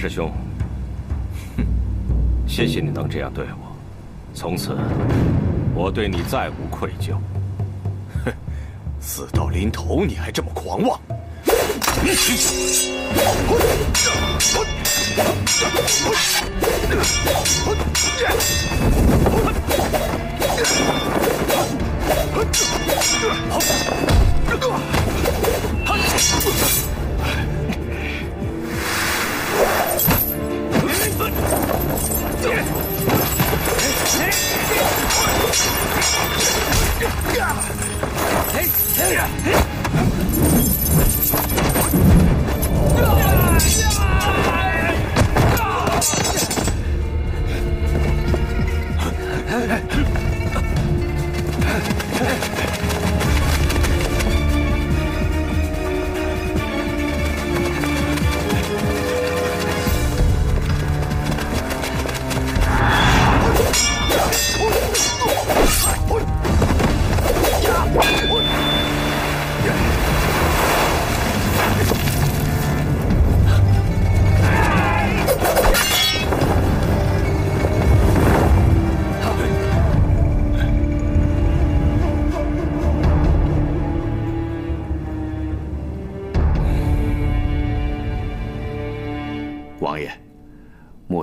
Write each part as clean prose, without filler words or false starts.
师兄，哼，谢谢你能这样对我，从此我对你再无愧疚。哼，死到临头你还这么狂妄！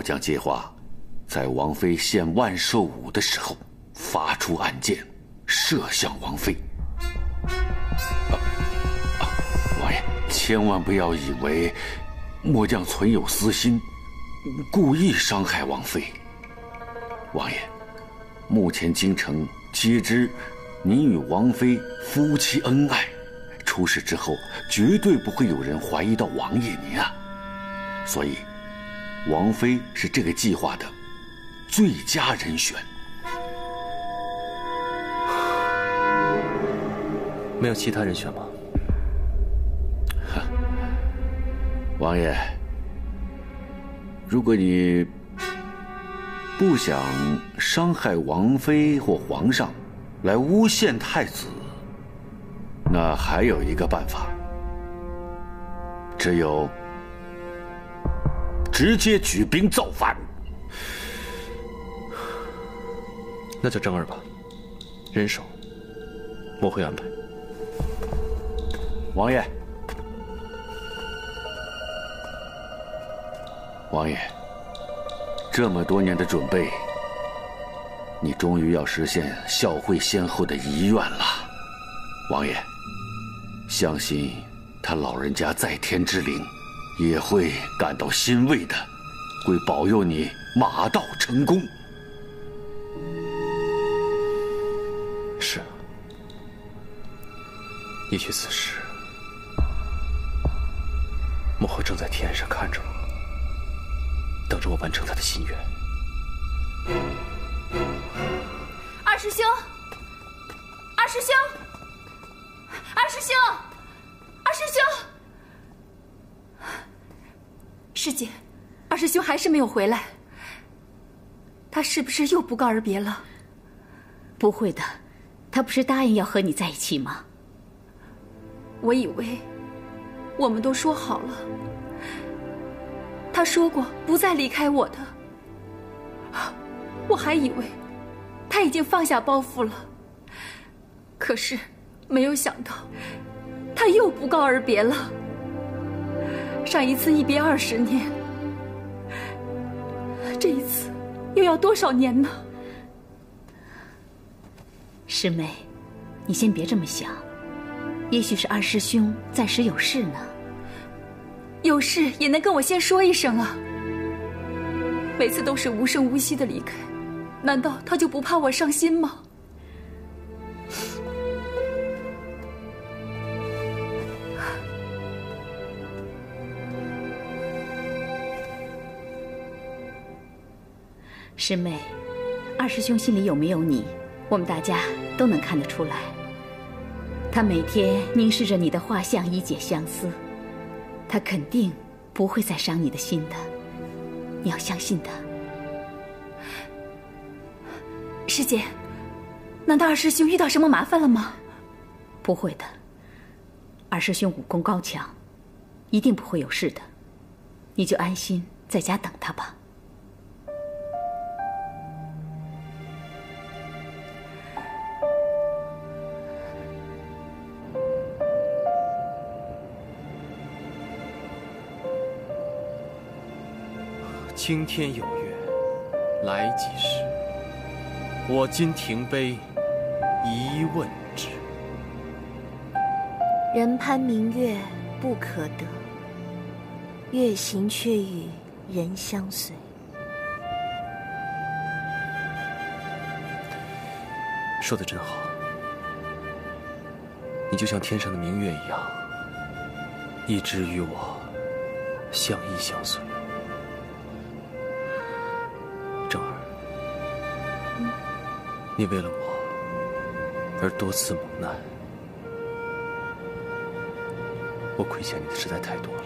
将计划在王妃献万寿舞的时候发出暗箭，射向王妃。王爷，千万不要以为末将存有私心，故意伤害王妃。王爷，目前京城皆知你与王妃夫妻恩爱，出事之后绝对不会有人怀疑到王爷您啊，所以。 王妃是这个计划的最佳人选。没有其他人选吗？王爷，如果你不想伤害王妃或皇上，来诬陷太子，那还有一个办法，只有。 直接举兵造反，那就正二吧。人手，我会安排。王爷，王爷，这么多年的准备，你终于要实现孝惠先后的遗愿了。王爷，相信他老人家在天之灵。 也会感到欣慰的，会保佑你马到成功。是啊，也许此时母后正在天上看着我，等着我完成她的心愿。二师兄，二师兄，二师兄，二师兄。 师姐，二师兄还是没有回来，他是不是又不告而别了？不会的，他不是答应要和你在一起吗？我以为我们都说好了，他说过不再离开我的，我还以为他已经放下包袱了，可是没有想到他又不告而别了。 上一次一别20年，这一次又要多少年呢？师妹，你先别这么想，也许是二师兄暂时有事呢。有事也能跟我先说一声啊！每次都是无声无息的离开，难道他就不怕我伤心吗？师妹，二师兄心里有没有你，我们大家都能看得出来。他每天凝视着你的画像以解相思，他肯定不会再伤你的心的，你要相信他。师姐，难道二师兄遇到什么麻烦了吗？不会的，二师兄武功高强，一定不会有事的，你就安心在家等他吧。青天有月，来即时。我今停杯，一问之。人攀明月不可得，月行却与人相随。说得真好，你就像天上的明月一样，一直与我相依相随。 你为了我而多次蒙难，我亏欠你的实在太多了。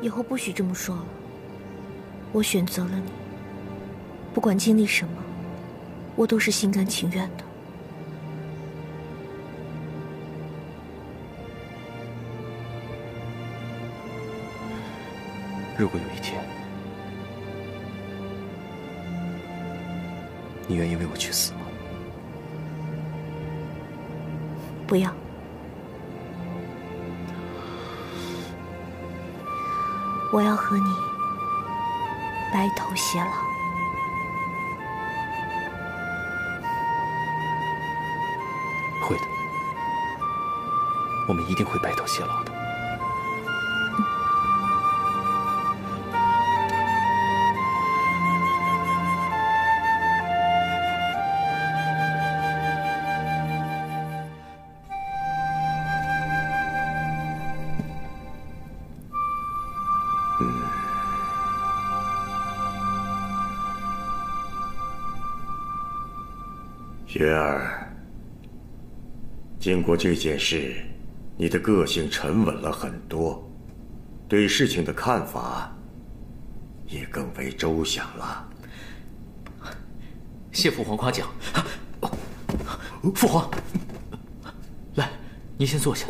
以后不许这么说了。我选择了你，不管经历什么，我都是心甘情愿的。如果有一天， 你愿意为我去死吗？不要。我要和你白头偕老。会的，我们一定会白头偕老的。 月儿，经过这件事，你的个性沉稳了很多，对事情的看法也更为周详了。谢父皇夸奖，父皇，来，您先坐下。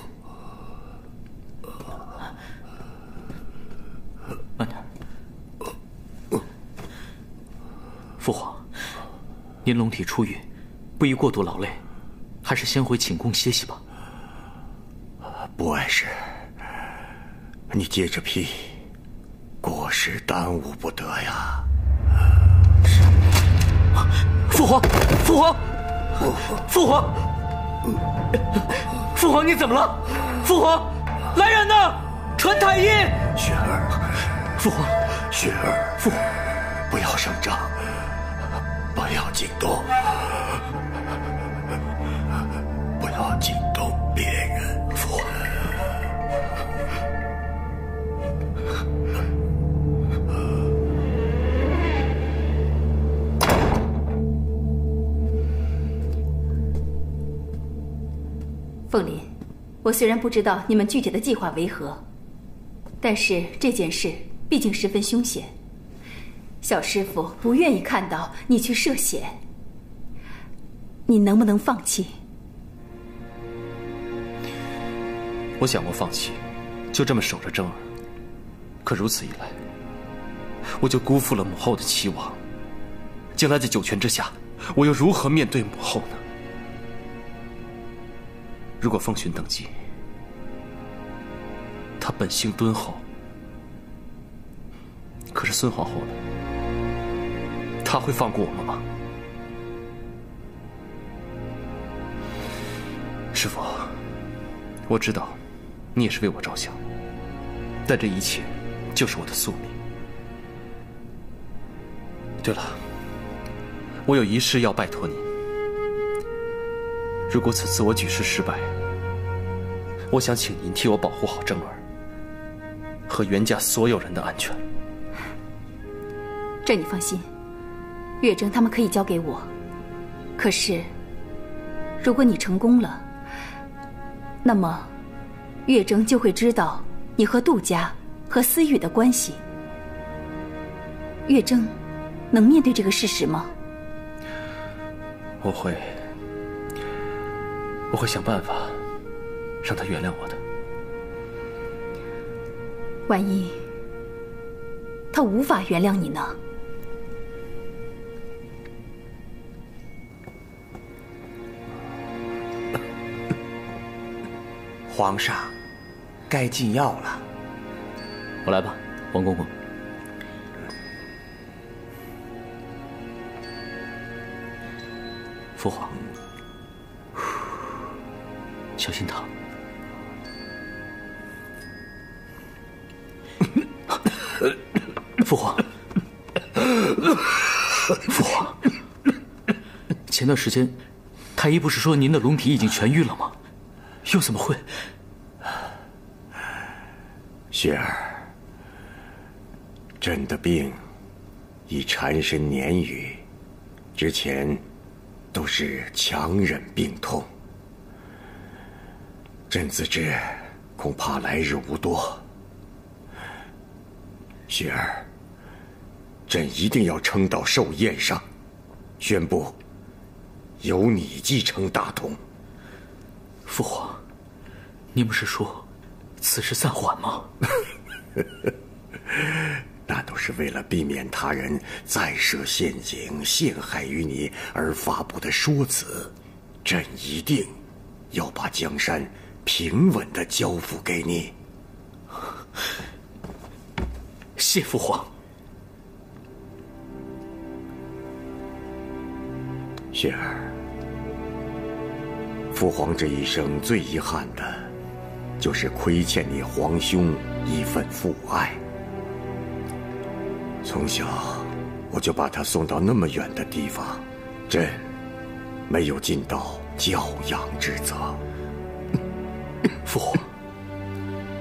父皇，您龙体初愈，不宜过度劳累，还是先回寝宫歇息吧。不碍事，你接着批，国事耽误不得呀。父皇，父皇，父皇，父皇，你怎么了？父皇，来人呐，传太医！雪儿，父皇，雪儿，父皇，不要声张。 不要惊动，不要惊动别人。父皇，凤林，我虽然不知道你们具体的计划为何，但是这件事毕竟十分凶险。 小师傅不愿意看到你去涉险，你能不能放弃？我想过放弃，就这么守着争儿。可如此一来，我就辜负了母后的期望。将来在九泉之下，我又如何面对母后呢？如果奉寻登基，她本性敦厚，可是孙皇后呢？ 他会放过我们吗？师父，我知道，你也是为我着想，但这一切就是我的宿命。对了，我有一事要拜托你。如果此次我举事失败，我想请您替我保护好正儿和袁家所有人的安全。这你放心。 月筝他们可以交给我，可是，如果你成功了，那么，月筝就会知道你和杜家和思雨的关系。月筝，能面对这个事实吗？我会想办法让他原谅我的。万一他无法原谅你呢？皇上，该进药了。我来吧，王公公。 父皇，小心烫。父皇，父皇，前段时间太医不是说您的龙体已经痊愈了吗？又怎么会？雪儿，朕的病已缠身年余，之前。 都是强忍病痛，朕自知恐怕来日无多。雪儿，朕一定要撑到寿宴上，宣布由你继承大统。父皇，您不是说此事暂缓吗？那都是为了避免他人再设陷阱陷害于你而发布的说辞，朕一定要把江山平稳地交付给你。谢父皇。雪儿，父皇这一生最遗憾的，就是亏欠你皇兄一份父爱。 从小，我就把他送到那么远的地方，朕没有尽到教养之责。父皇，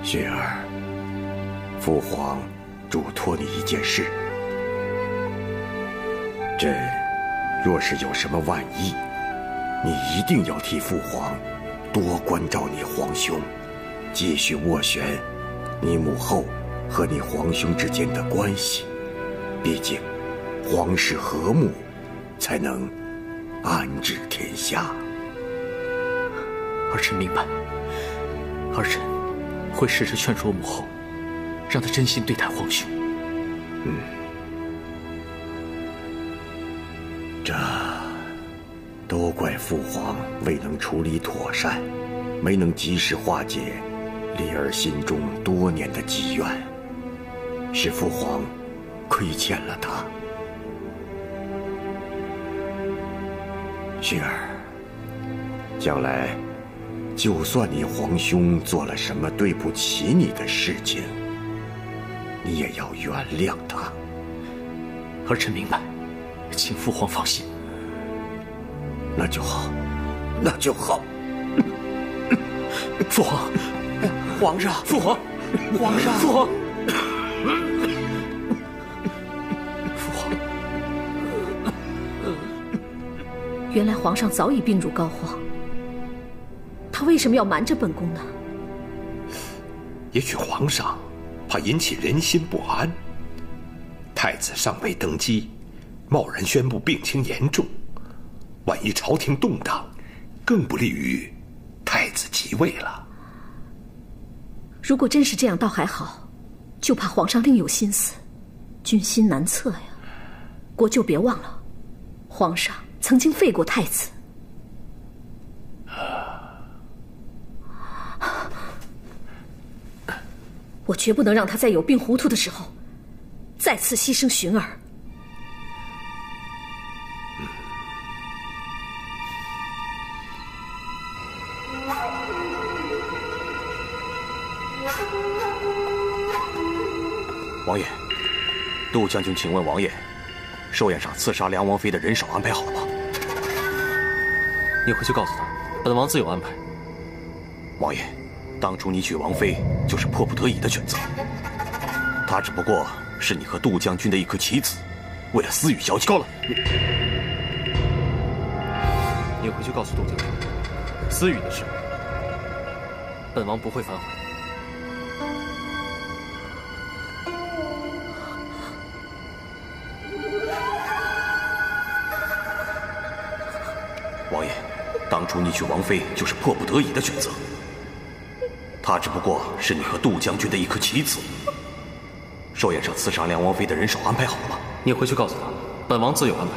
雪儿，父皇嘱托你一件事：朕若是有什么万一，你一定要替父皇多关照你皇兄，继续斡旋你母后和你皇兄之间的关系。 毕竟，皇室和睦，才能安治天下。儿臣明白，儿臣会试着劝说母后，让她真心对待皇兄。嗯，这都怪父皇未能处理妥善，没能及时化解丽儿心中多年的积怨，是父皇。 亏欠了他，雪儿。将来，就算你皇兄做了什么对不起你的事情，你也要原谅他。儿臣明白，请父皇放心。那就好，那就好。父皇，皇上，父皇，皇上，父皇。 原来皇上早已病入膏肓，他为什么要瞒着本宫呢？也许皇上怕引起人心不安。太子尚未登基，贸然宣布病情严重，万一朝廷动荡，更不利于太子即位了。如果真是这样，倒还好，就怕皇上另有心思，军心难测呀。国舅别忘了，皇上。 曾经废过太子，我绝不能让他在有病糊涂的时候再次牺牲寻儿。王爷，杜将军，请问王爷，寿宴上刺杀梁王妃的人手安排好了吗？ 你回去告诉他，本王自有安排。王爷，当初你娶王妃就是迫不得已的选择，她只不过是你和杜将军的一颗棋子，为了私欲小情。够了！你回去告诉杜将军，私欲的事，本王不会反悔。王爷。 当初你娶王妃就是迫不得已的选择，她只不过是你和杜将军的一颗棋子，寿宴上刺杀梁王妃的人手安排好了吗？你回去告诉他，本王自有安排。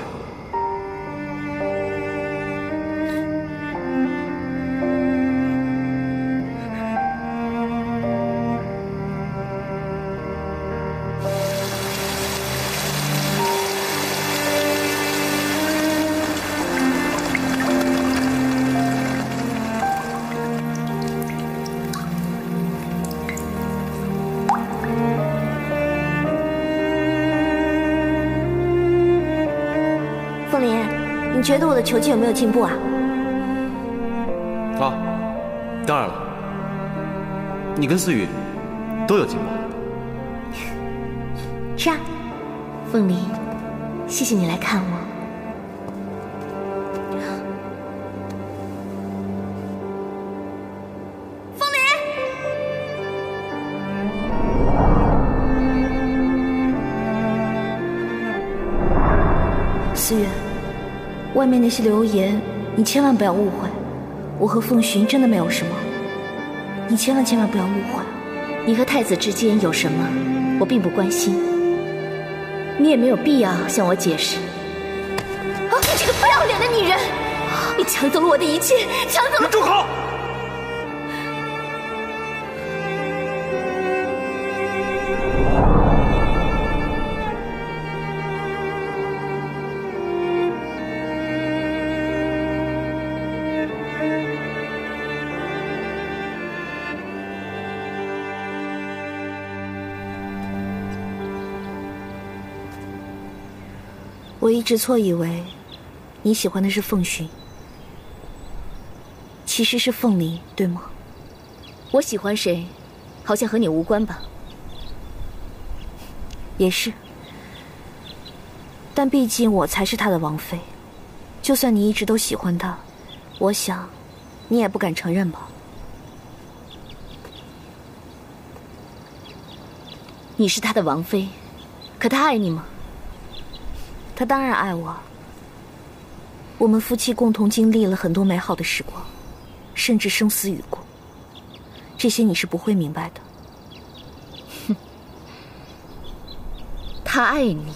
你觉得我的球技有没有进步啊？啊，当然了，你跟思雨都有进步。这样，凤麟，谢谢你来看我。凤麟，思雨。 外面那些流言，你千万不要误会。我和凤寻真的没有什么，你千万千万不要误会。你和太子之间有什么，我并不关心，你也没有必要向我解释。啊！你这个不要脸的女人，你抢走了我的一切，抢走了！你住口！我一直错以为你喜欢的是凤寻，其实是凤麟，对吗？我喜欢谁，好像和你无关吧？也是，但毕竟我才是他的王妃，就算你一直都喜欢他，我想你也不敢承认吧？你是他的王妃，可他爱你吗？ 他当然爱我。我们夫妻共同经历了很多美好的时光，甚至生死与共。这些你是不会明白的。哼，他爱你，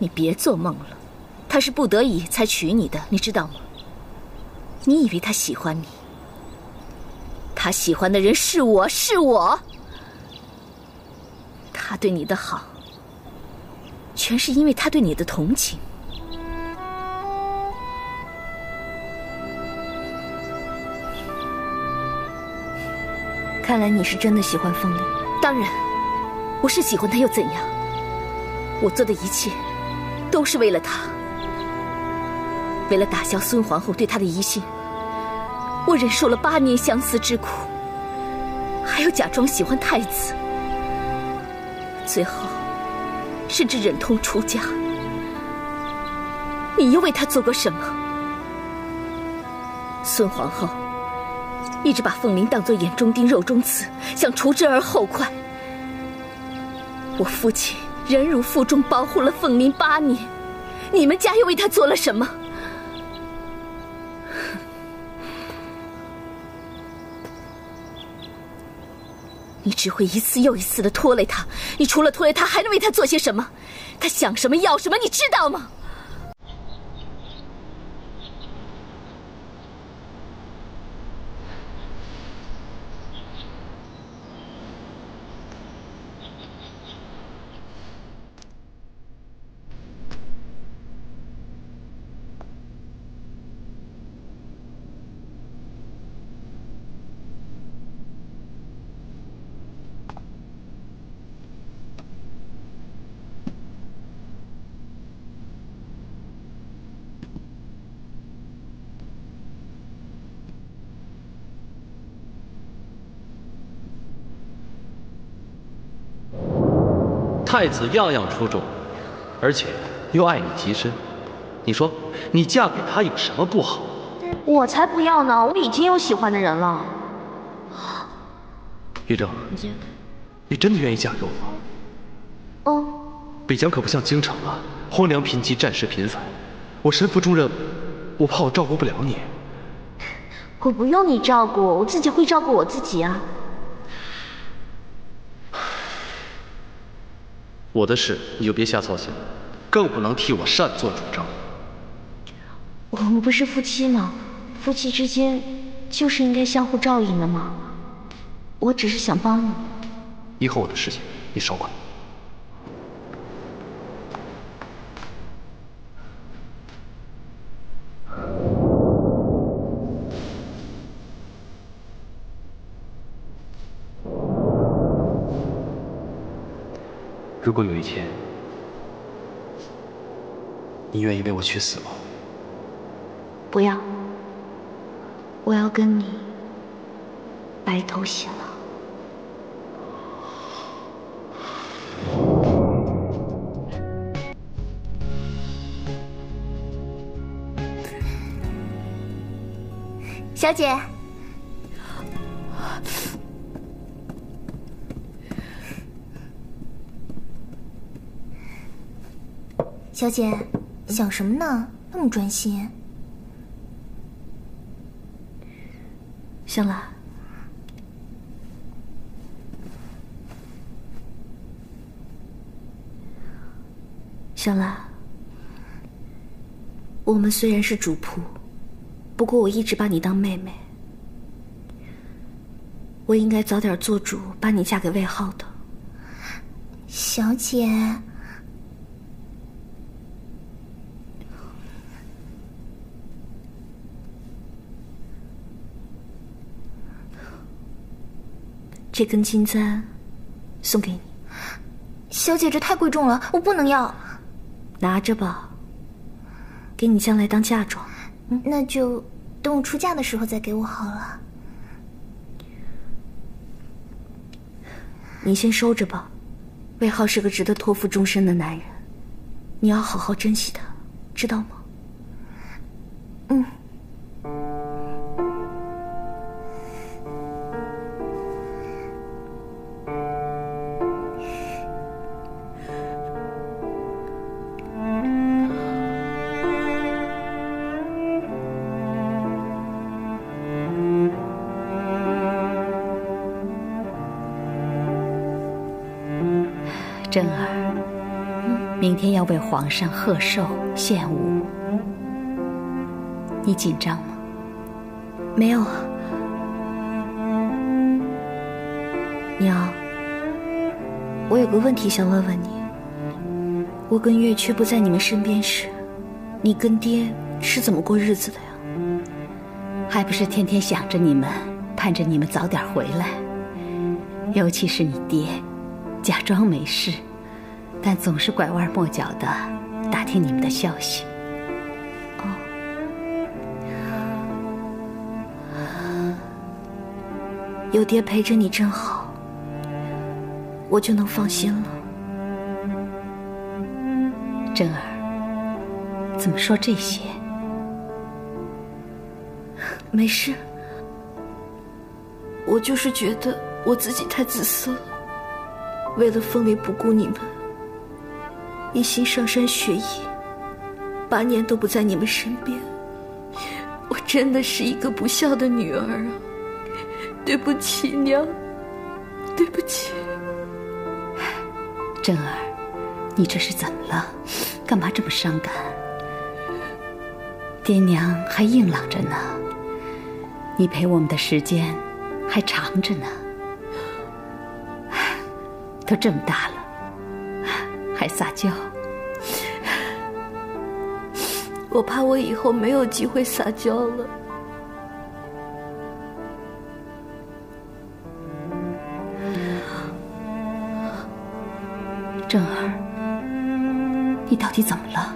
你别做梦了。他是不得已才娶你的，你知道吗？你以为他喜欢你？他喜欢的人是我，是我。他对你的好。 全是因为他对你的同情。看来你是真的喜欢凤麟。当然，我是喜欢他又怎样？我做的一切，都是为了他，为了打消孙皇后对他的疑心。我忍受了8年相思之苦，还要假装喜欢太子，最后。 甚至忍痛出家，你又为他做过什么？孙皇后一直把凤麟当作眼中钉、肉中刺，想除之而后快。我父亲忍辱负重，保护了凤麟8年，你们家又为他做了什么？你只会一次又一次的拖累他，你除了拖累他，还能为他做些什么？他想什么，要什么，你知道吗？太子样样出众，而且又爱你极深，你说你嫁给他有什么不好？我才不要呢！我已经有喜欢的人了。玉筝，你真的愿意嫁给我吗？哦。北疆可不像京城啊，荒凉贫瘠，战事频繁，我身负重任，我怕我照顾不了你。我不用你照顾，我自己会照顾我自己啊。我的事你就别瞎操心，更不能替我擅作主张。我们不是夫妻吗？夫妻之间就是应该相互照应的嘛。我只是想帮你。以后我的事情你少管。 如果有一天，你愿意为我去死吗？不要，我要跟你白头偕老。 小姐，小姐，想什么呢？那么专心。香兰，香兰，我们虽然是主仆。 不过我一直把你当妹妹，我应该早点做主把你嫁给魏浩的。小姐，这根金簪送给你。小姐，这太贵重了，我不能要。拿着吧，给你将来当嫁妆。 那就等我出嫁的时候再给我好了。你先收着吧，魏浩是个值得托付终身的男人，你要好好珍惜他，知道吗？嗯。正儿，明天要为皇上贺寿献舞，你紧张吗？没有啊。娘，我有个问题想问问你。我跟月缺不在你们身边时，你跟爹是怎么过日子的呀？还不是天天想着你们，盼着你们早点回来，尤其是你爹。 假装没事，但总是拐弯抹角的打听你们的消息。哦，有爹陪着你真好，我就能放心了。真儿，怎么说这些？没事，我就是觉得我自己太自私了。 为了凤离不顾你们，一心上山学医，8年都不在你们身边，我真的是一个不孝的女儿啊！对不起，娘，对不起。真儿，你这是怎么了？干嘛这么伤感？爹娘还硬朗着呢，你陪我们的时间还长着呢。 都这么大了，还撒娇，我怕我以后没有机会撒娇了。正儿，你到底怎么了？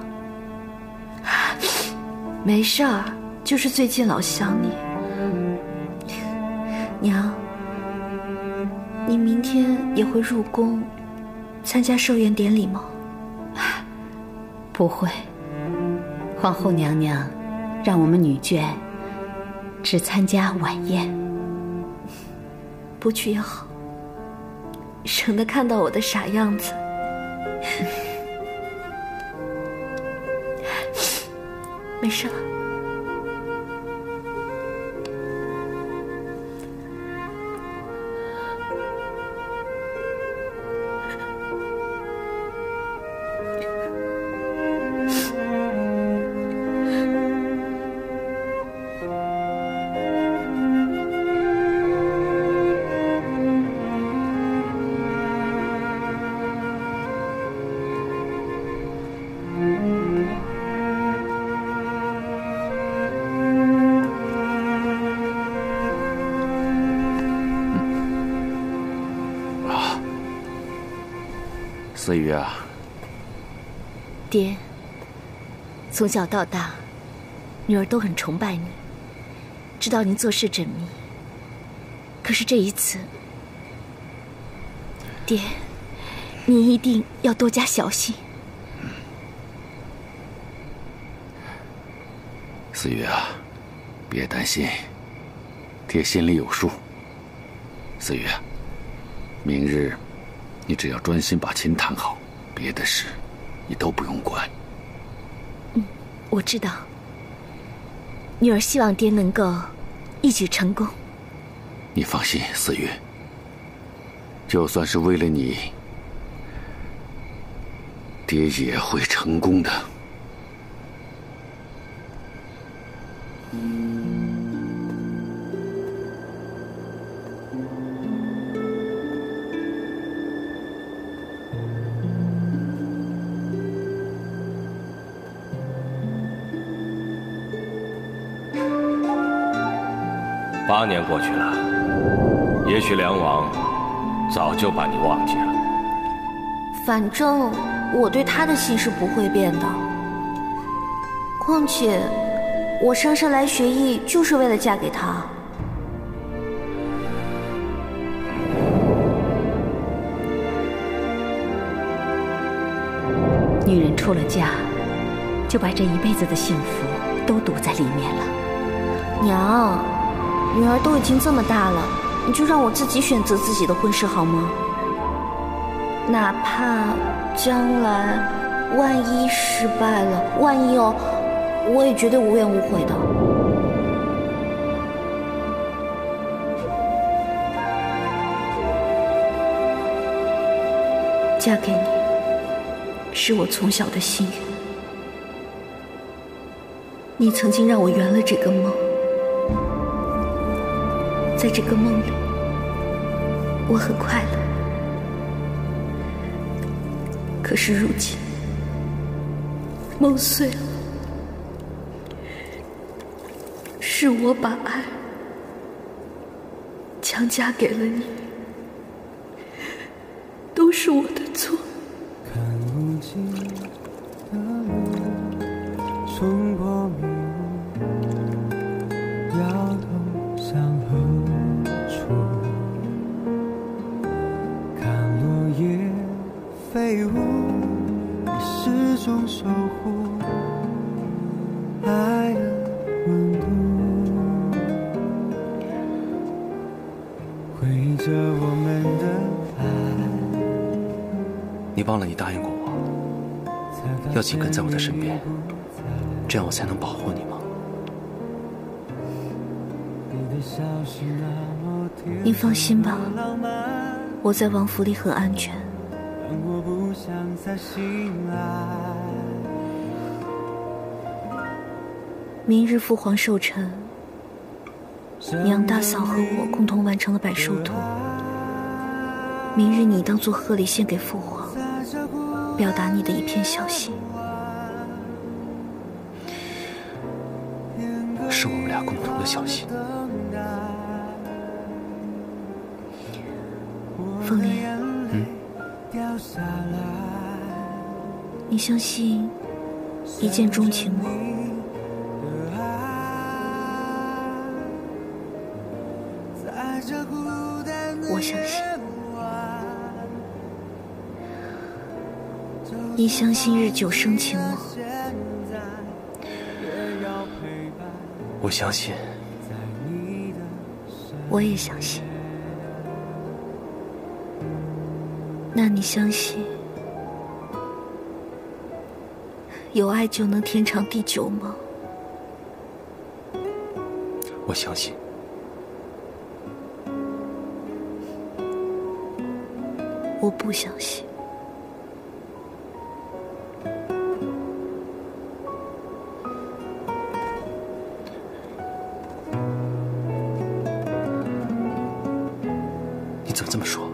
没事儿，就是最近老想你。娘。 你明天也会入宫，参加寿宴典礼吗？不会，皇后娘娘让我们女眷只参加晚宴，不去也好，省得看到我的傻样子。没事了。思雨啊，爹，从小到大，女儿都很崇拜你，知道您做事缜密。可是这一次，爹，您一定要多加小心。思雨啊，别担心，爹心里有数。思雨啊，明日。 你只要专心把琴弹好，别的事你都不用管。嗯，我知道。女儿希望爹能够一举成功。你放心，思雨，就算是为了你，爹也会成功的。8年过去了，也许梁王早就把你忘记了。反正我对他的心是不会变的。况且，我姗姗来学艺就是为了嫁给他。女人出了嫁，就把这一辈子的幸福都堵在里面了。娘。 女儿都已经这么大了，你就让我自己选择自己的婚事好吗？哪怕将来万一失败了，万一哦，我也绝对无怨无悔的。嫁给你，是我从小的心愿。你曾经让我圆了这个梦。 在这个梦里，我很快乐。可是如今，梦碎了，是我把爱强加给了你，都是我的错。看不清的路，冲破迷雾，摇头向后。 飞舞，你始终守护爱的温度。回忆着我们的爱。你忘了你答应过我，要紧跟在我的身边，这样我才能保护你吗？你放心吧，我在王府里很安全。 我不想再醒来。明日父皇寿辰，娘大嫂和我共同完成了百寿图。明日你当做贺礼献给父皇，表达你的一片孝心。是我们俩共同的孝心。凤莲。 你相信一见钟情吗？我相信。你相信日久生情吗？我相信。我也相信。 那你相信有爱就能天长地久吗？我相信。我不相信。这么说。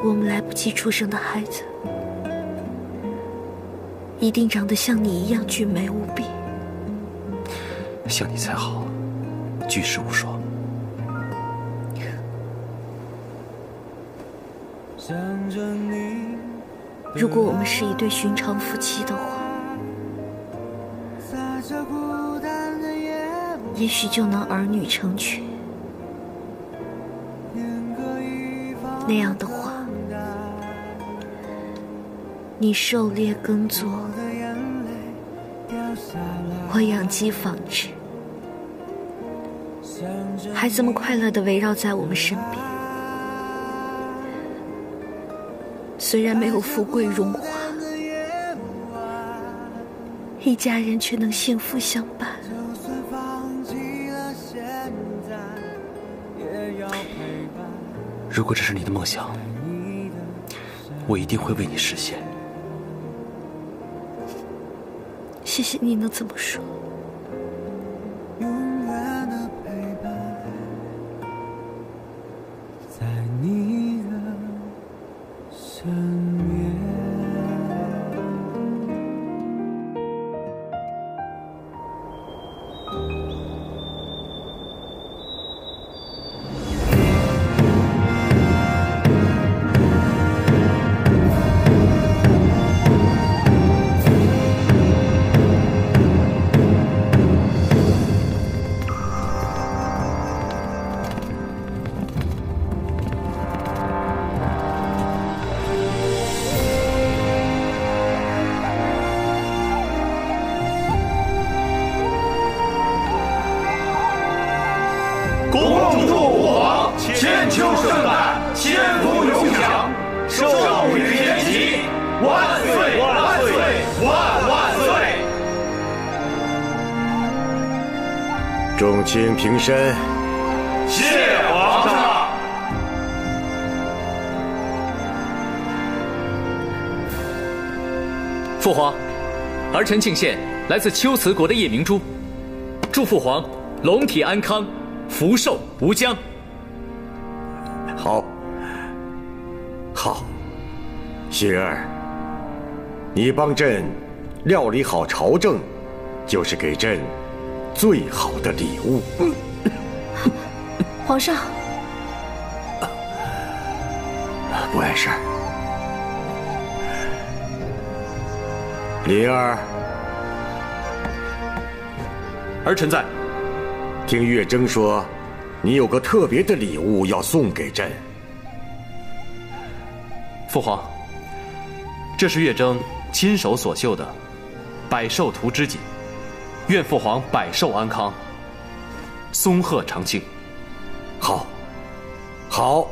我们来不及出生的孩子，一定长得像你一样俊美无比。像你才好，举世无双。 如果我们是一对寻常夫妻的话，也许就能儿女成群。那样的话，你狩猎耕作，我养鸡纺织，孩子们快乐地围绕在我们身边。 虽然没有富贵荣华，一家人却能幸福相伴。如果这是你的梦想，我一定会为你实现。谢谢你能这么说。永远的陪伴在你。 身边。众卿平身，谢皇上。父皇，儿臣庆献来自龟兹国的夜明珠，祝父皇龙体安康，福寿无疆。好，好，雪儿，你帮朕料理好朝政，就是给朕 最好的礼物，皇上，不碍事儿。灵儿，儿臣在。听月筝说，你有个特别的礼物要送给朕。父皇，这是月筝亲手所绣的百寿图织锦。 愿父皇百寿安康，松鹤长青。好，好，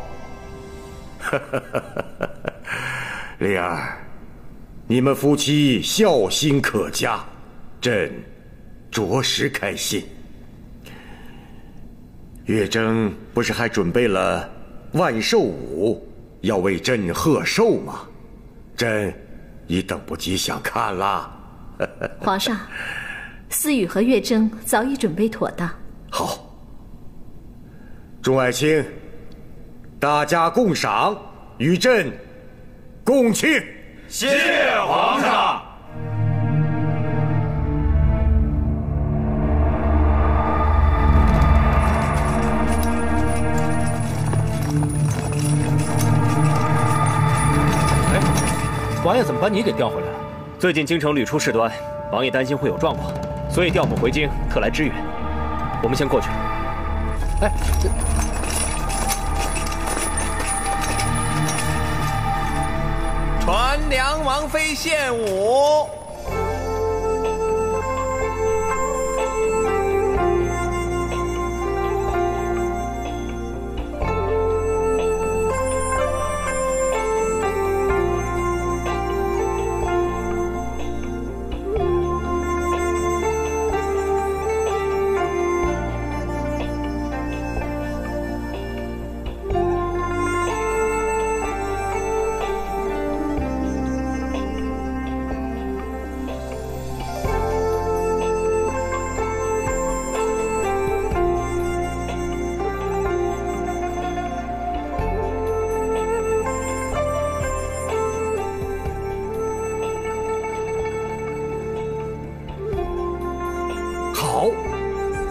灵儿，你们夫妻孝心可嘉，朕着实开心。月筝不是还准备了万寿舞要为朕贺寿吗？朕已等不及想看啦。皇上。 思雨和月筝早已准备妥当。好，众爱卿，大家共赏，与朕共庆。谢皇上。哎，王爷怎么把你给调回来了？最近京城屡出事端，王爷担心会有状况。 所以调我们回京，特来支援。我们先过去。哎，传梁王妃献舞。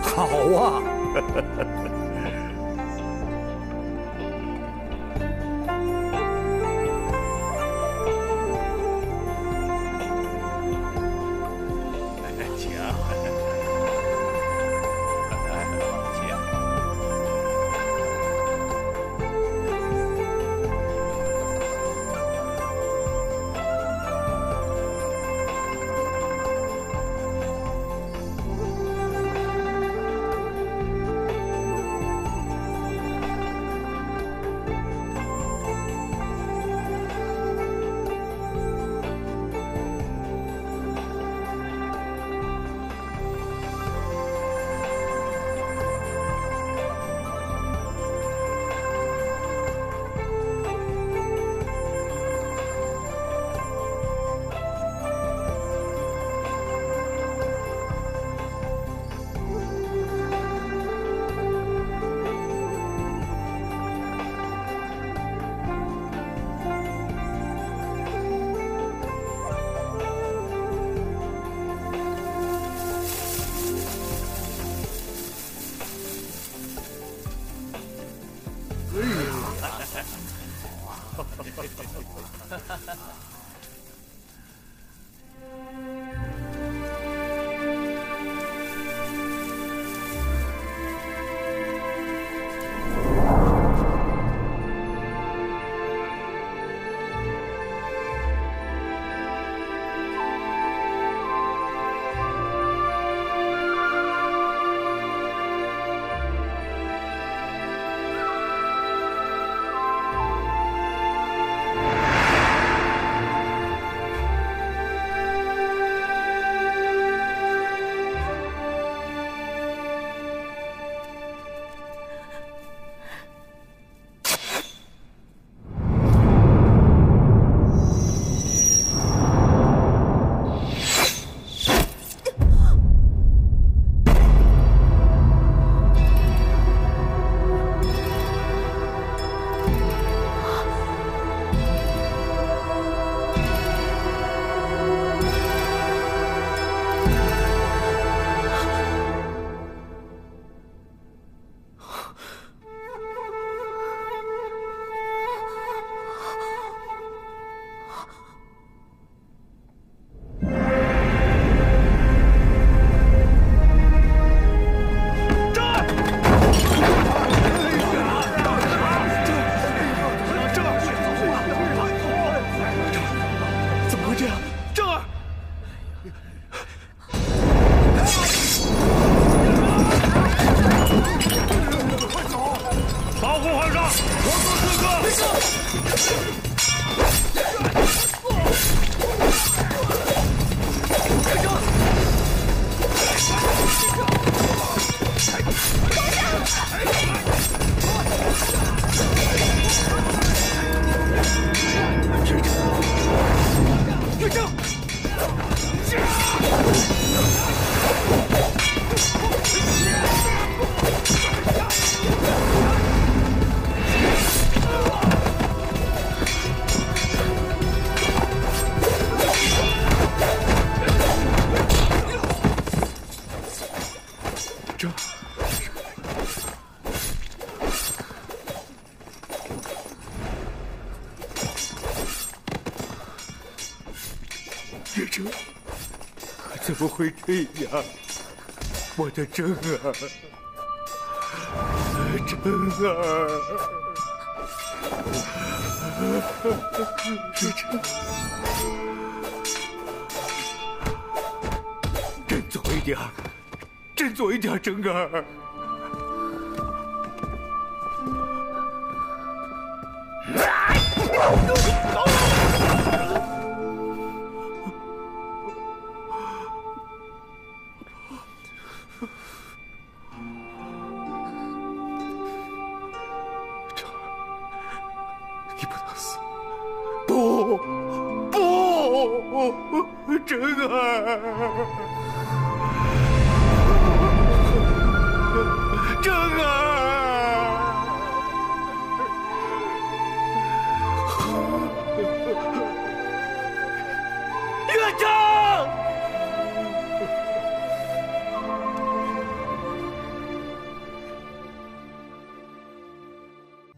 好啊！请啊，请啊！怎么会这样？我的正儿，正儿，是正，振作一点，振作一点，正儿。 不，不，真儿。